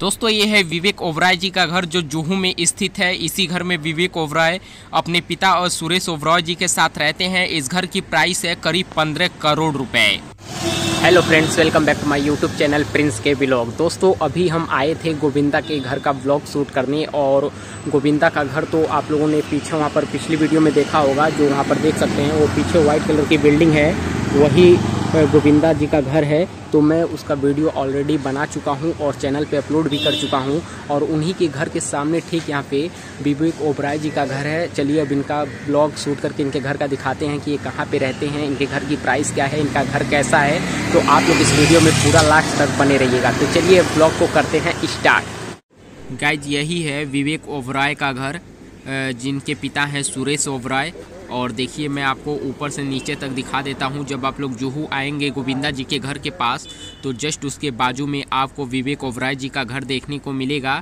दोस्तों ये है विवेक ओबेरॉय जी का घर जो जुहू में स्थित है। इसी घर में विवेक ओबेरॉय अपने पिता और सुरेश ओबेरॉय जी के साथ रहते हैं। इस घर की प्राइस है करीब 15 करोड़ रुपए। Hello friends, welcome back to my YouTube channel Prince के ब्लॉग। दोस्तों अभी हम आए थे गोविंदा के घर का ब्लॉग शूट करने, और गोविंदा का घर तो आप लोगों ने पीछे वहाँ पर पिछली वीडियो में देखा होगा, जो वहाँ पर देख सकते हैं वो पीछे वाइट कलर की बिल्डिंग है, वही गोविंदा जी का घर है। तो मैं उसका वीडियो ऑलरेडी बना चुका हूं और चैनल पे अपलोड भी कर चुका हूं, और उन्हीं के घर के सामने ठीक यहां पे विवेक ओबेरॉय जी का घर है। चलिए अब इनका ब्लॉग शूट करके इनके घर का दिखाते हैं कि ये कहां पे रहते हैं, इनके घर की प्राइस क्या है, इनका घर कैसा है। तो आप लोग इस वीडियो में पूरा लास्ट तक बने रहिएगा। तो चलिए ब्लॉग को करते हैं स्टार्ट। गाइज यही है विवेक ओबेरॉय का घर, जिनके पिता हैं सुरेश ओबेरॉय। और देखिए मैं आपको ऊपर से नीचे तक दिखा देता हूं। जब आप लोग जुहू आएंगे गोविंदा जी के घर के पास, तो जस्ट उसके बाजू में आपको विवेक ओबेरॉय जी का घर देखने को मिलेगा।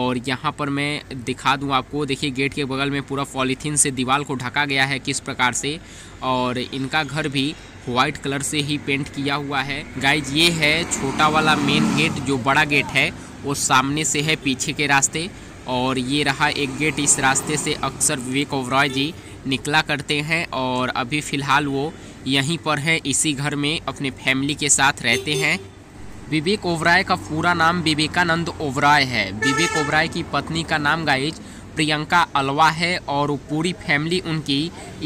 और यहां पर मैं दिखा दूं आपको, देखिए गेट के बगल में पूरा पॉलीथीन से दीवार को ढका गया है किस प्रकार से, और इनका घर भी वाइट कलर से ही पेंट किया हुआ है। गाइज ये है छोटा वाला मेन गेट, जो बड़ा गेट है वो सामने से है पीछे के रास्ते, और ये रहा एक गेट। इस रास्ते से अक्सर विवेक ओबेरॉय जी निकला करते हैं, और अभी फ़िलहाल वो यहीं पर हैं, इसी घर में अपने फैमिली के साथ रहते हैं। विवेक ओबेरॉय का पूरा नाम विवेकानंद ओबेरॉय है। विवेक ओबेरॉय की पत्नी का नाम गाइज प्रियंका अलवा है, और वो पूरी फैमिली उनकी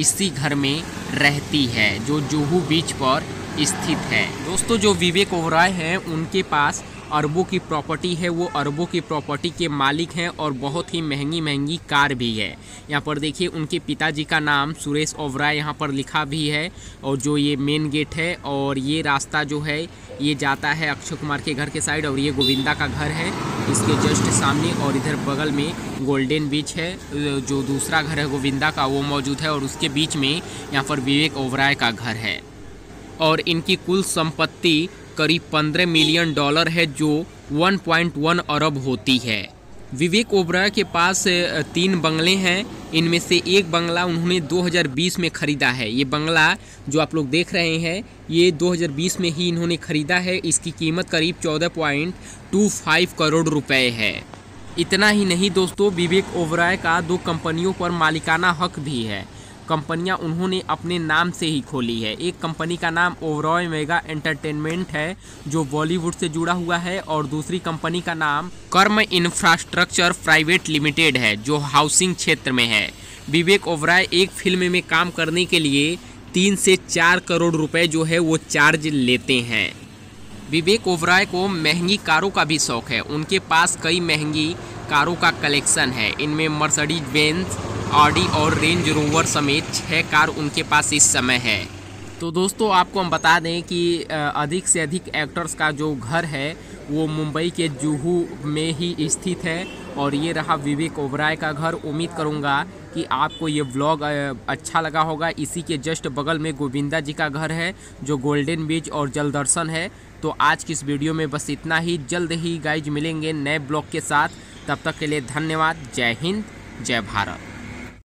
इसी घर में रहती है जो जुहू बीच पर स्थित है। दोस्तों जो विवेक ओबेरॉय हैं उनके पास अरबों की प्रॉपर्टी है, वो अरबों की प्रॉपर्टी के मालिक हैं, और बहुत ही महंगी महंगी कार भी है। यहाँ पर देखिए उनके पिताजी का नाम सुरेश ओबेरॉय यहाँ पर लिखा भी है, और जो ये मेन गेट है और ये रास्ता जो है ये जाता है अक्षय कुमार के घर के साइड, और ये गोविंदा का घर है इसके जस्ट सामने। और इधर बगल में गोल्डन ब्रिज है, जो दूसरा घर है गोविंदा का वो मौजूद है, और उसके बीच में यहाँ पर विवेक ओबेरॉय का घर है। और इनकी कुल संपत्ति करीब 15 मिलियन डॉलर है, जो 1.1 अरब होती है। विवेक ओबेरॉय के पास 3 बंगले हैं, इनमें से एक बंगला उन्होंने 2020 में ख़रीदा है। ये बंगला जो आप लोग देख रहे हैं ये 2020 में ही इन्होंने ख़रीदा है। इसकी कीमत करीब 14.25 करोड़ रुपए है। इतना ही नहीं दोस्तों, विवेक ओबेरॉय का 2 कंपनियों पर मालिकाना हक भी है। कंपनियां उन्होंने अपने नाम से ही खोली है। एक कंपनी का नाम ओबराय मेगा एंटरटेनमेंट है, जो बॉलीवुड से जुड़ा हुआ है, और दूसरी कंपनी का नाम कर्म इंफ्रास्ट्रक्चर प्राइवेट लिमिटेड है, जो हाउसिंग क्षेत्र में है। विवेक ओबेरॉय एक फिल्म में काम करने के लिए 3 से 4 करोड़ रुपए जो है वो चार्ज लेते हैं। विवेक ओबेरॉय को महंगी कारों का भी शौक है। उनके पास कई महंगी कारों का कलेक्शन है। इनमें मर्सिडीज बेंज, ऑडी और रेंज रोवर समेत 6 कार उनके पास इस समय है। तो दोस्तों आपको हम बता दें कि अधिक से अधिक एक्टर्स का जो घर है वो मुंबई के जुहू में ही स्थित है। और ये रहा विवेक ओबेरॉय का घर। उम्मीद करूँगा कि आपको ये व्लॉग अच्छा लगा होगा। इसी के जस्ट बगल में गोविंदा जी का घर है, जो गोल्डन ब्रिज और जल दर्शन है। तो आज की इस वीडियो में बस इतना ही। जल्द ही गाइज मिलेंगे नए ब्लॉग के साथ, तब तक के लिए धन्यवाद। जय हिंद, जय भारत।